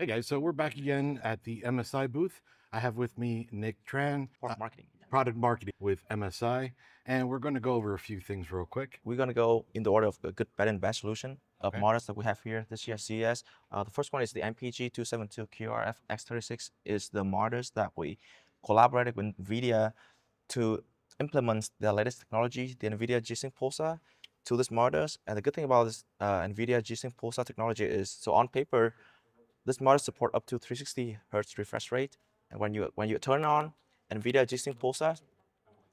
Hey guys, so we're back again at the MSI booth. I have with me Nick Tran, product marketing with MSI, and we're going to go over a few things real quick. We're going to go in the order of the good, bad, and bad solution of models that we have here this year at CES. The first one is the MPG272QRF X36 is the models that we collaborated with NVIDIA to implement their latest technology, the NVIDIA G-Sync Pulsar, to these models. And the good thing about this NVIDIA G-Sync Pulsar technology is, so on paper, this model support up to 360 hertz refresh rate, and when you turn on NVIDIA G-Sync Pulsar,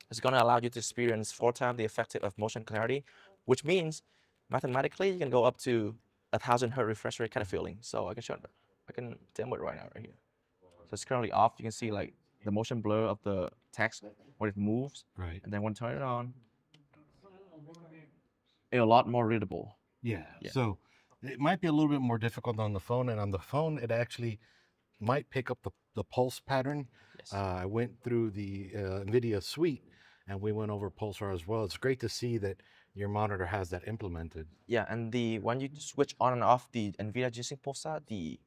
it's going to allow you to experience 4 times the effective of motion clarity, which means mathematically you can go up to 1,000 hertz refresh rate kind of feeling. So I can demo it right now, right here. So it's currently off. You can see like the motion blur of the text when it moves, right? And then when you turn it on, it's a lot more readable. Yeah. So it might be a little bit more difficult on the phone, and on the phone it actually might pick up the pulse pattern. Yes. I went through the NVIDIA suite and we went over Pulsar as well. It's great to see that your monitor has that implemented. Yeah, and when you switch on and off the NVIDIA G-Sync Pulsar, the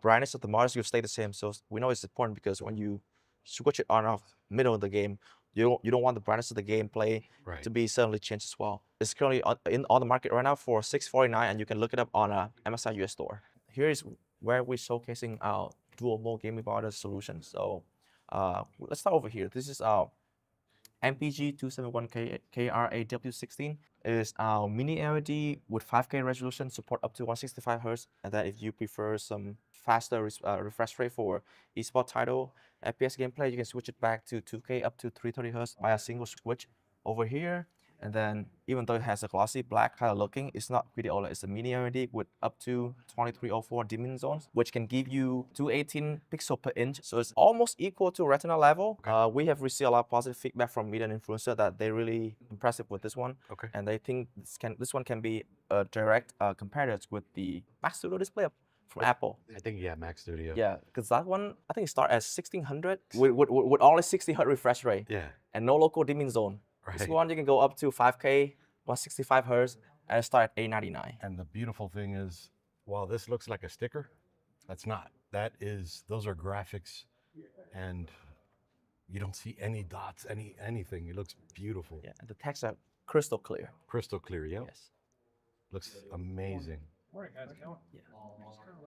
brightness of the monitors will stay the same. So we know it's important because when you switch it on and off middle of the game, you don't want the brightness of the gameplay to be suddenly changed as well. It's currently on the market right now for $649, and you can look it up on MSI US store. Here is where we're showcasing our dual mode gaming monitor solution. So let's start over here. This is our MPG271KRAW16. It is our mini LED with 5K resolution, support up to 165 hertz. And then if you prefer some faster refresh rate for esports title, FPS gameplay, you can switch it back to 2K up to 330 hertz by a single switch over here. And then even though it has a glossy black kind of looking, it's not pretty OLED. It's a mini LED with up to 2304 dimming zones, which can give you 218 pixels per inch. So it's almost equal to retina level. Okay. We have received a lot of positive feedback from media and influencer that they're really impressive with this one. Okay. And they think this one can be a direct comparator with the Mac Studio Display from Apple. I think, yeah, Mac Studio. Yeah, because that one, I think it starts at 1600 with only 60 hertz refresh rate. Yeah. And no local dimming zone. Right. This one you can go up to 5K, 165 hertz, and start at $899. And the beautiful thing is, while this looks like a sticker, that's not. That is, those are graphics, and you don't see any dots, anything. It looks beautiful. Yeah, and the text are crystal clear. Crystal clear, yeah. Yes. Looks amazing. Morning, guys. Yeah.